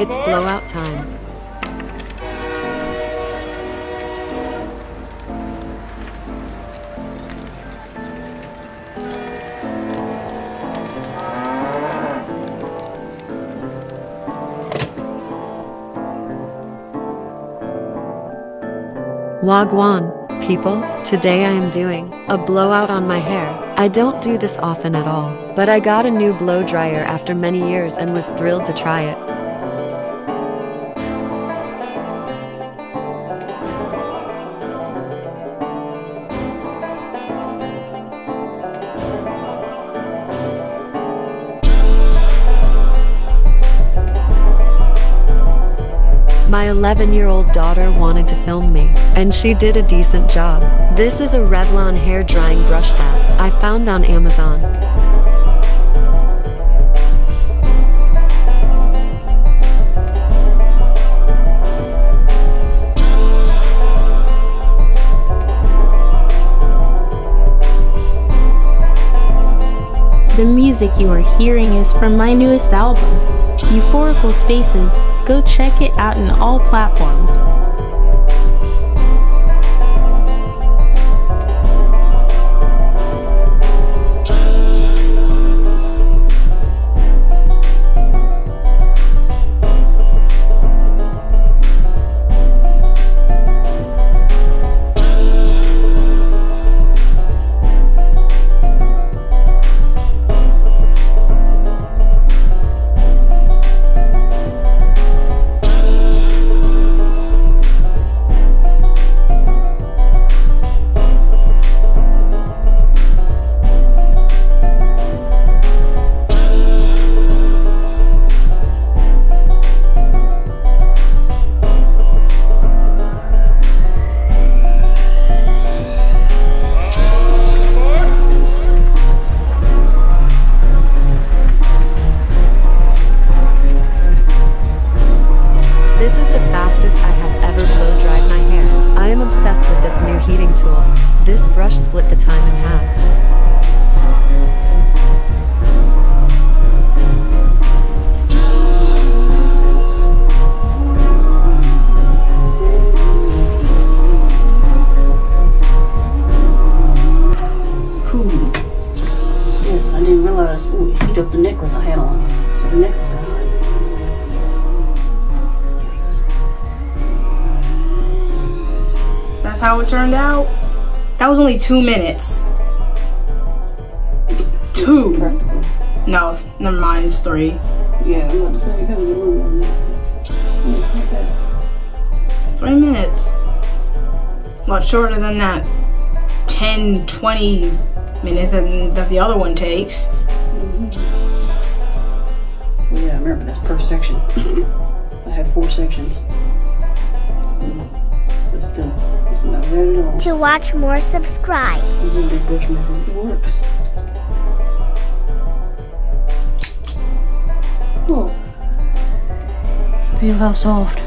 It's blowout time. Wagwan, people, today I am doing a blowout on my hair. I don't do this often at all, but I got a new blow dryer after many years and was thrilled to try it. My 11-year-old daughter wanted to film me, and she did a decent job. This is a Revlon hair drying brush that I found on Amazon. The music you are hearing is from my newest album, Euphorical Spaces. Go check it out on all platforms. This brush split the time in half. Yes, I didn't realize, ooh, it heat up the necklace I had on. So the necklace got hot. Yes. That's how it turned out. That was only 2 minutes. Two. No, never mind, it's three. Yeah, I'm about to say, you gotta be a little more than that. 3 minutes. A lot shorter than that 10, 20 minutes that the other one takes. Mm-hmm. Yeah, I remember, that's per section. I had 4 sections. But still, it's not bad at all. To watch more, subscribe. Even the brush method, it works. Oh. Feel how soft.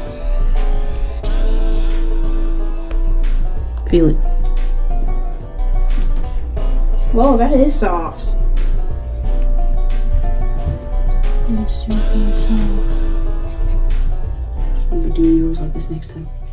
Feel it. Whoa, that is soft. That's super soft. I'll be doing yours like this next time.